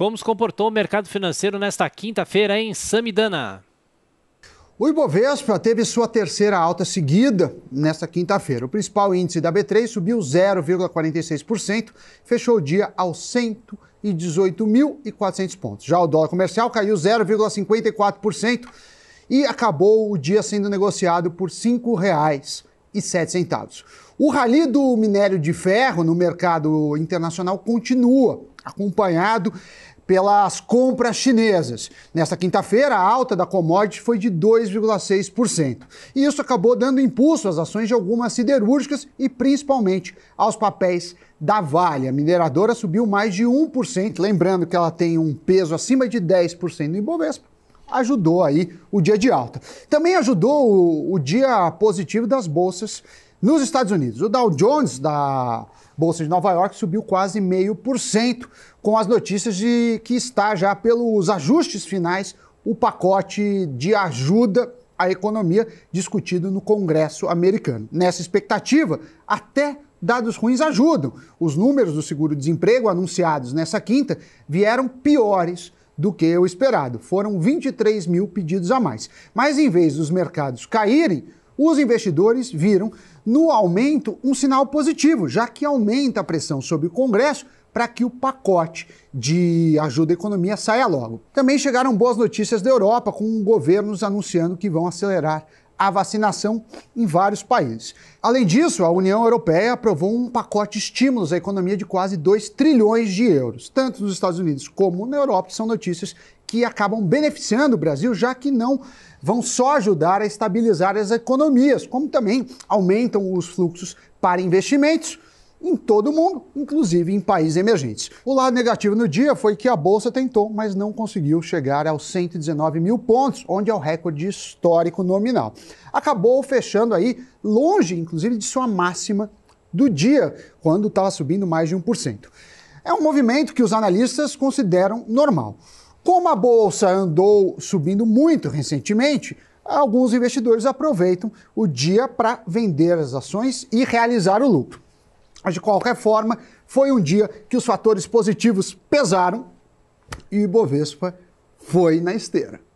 Como se comportou o mercado financeiro nesta quinta-feira em Samy Dana? O Ibovespa teve sua terceira alta seguida nesta quinta-feira. O principal índice da B3 subiu 0,46%, fechou o dia aos 118.400 pontos. Já o dólar comercial caiu 0,54% e acabou o dia sendo negociado por R$ 5,07. O rally do minério de ferro no mercado internacional continua, acompanhado pelas compras chinesas. Nesta quinta-feira, a alta da commodity foi de 2,6%. E isso acabou dando impulso às ações de algumas siderúrgicas e principalmente aos papéis da Vale. A mineradora subiu mais de 1%, lembrando que ela tem um peso acima de 10% no Ibovespa. Ajudou aí o dia de alta. Também ajudou o dia positivo das bolsas nos Estados Unidos. O Dow Jones da Bolsa de Nova York subiu quase 0,5%, com as notícias de que está já pelos ajustes finais o pacote de ajuda à economia discutido no Congresso americano. Nessa expectativa, até dados ruins ajudam. Os números do seguro-desemprego anunciados nessa quinta vieram piores do que o esperado. Foram 23 mil pedidos a mais. Mas em vez dos mercados caírem, os investidores viram no aumento um sinal positivo, já que aumenta a pressão sobre o Congresso para que o pacote de ajuda à economia saia logo. Também chegaram boas notícias da Europa, com governos anunciando que vão acelerar a vacinação em vários países. Além disso, a União Europeia aprovou um pacote de estímulos à economia de quase 2 trilhões de euros. Tanto nos Estados Unidos como na Europa são notícias que acabam beneficiando o Brasil, já que não vão só ajudar a estabilizar as economias, como também aumentam os fluxos para investimentos em todo o mundo, inclusive em países emergentes. O lado negativo no dia foi que a Bolsa tentou, mas não conseguiu chegar aos 119 mil pontos, onde é o recorde histórico nominal. Acabou fechando aí longe, inclusive, de sua máxima do dia, quando estava subindo mais de 1%. É um movimento que os analistas consideram normal. Como a Bolsa andou subindo muito recentemente, alguns investidores aproveitam o dia para vender as ações e realizar o lucro. Mas, de qualquer forma, foi um dia que os fatores positivos pesaram e o Ibovespa foi na esteira.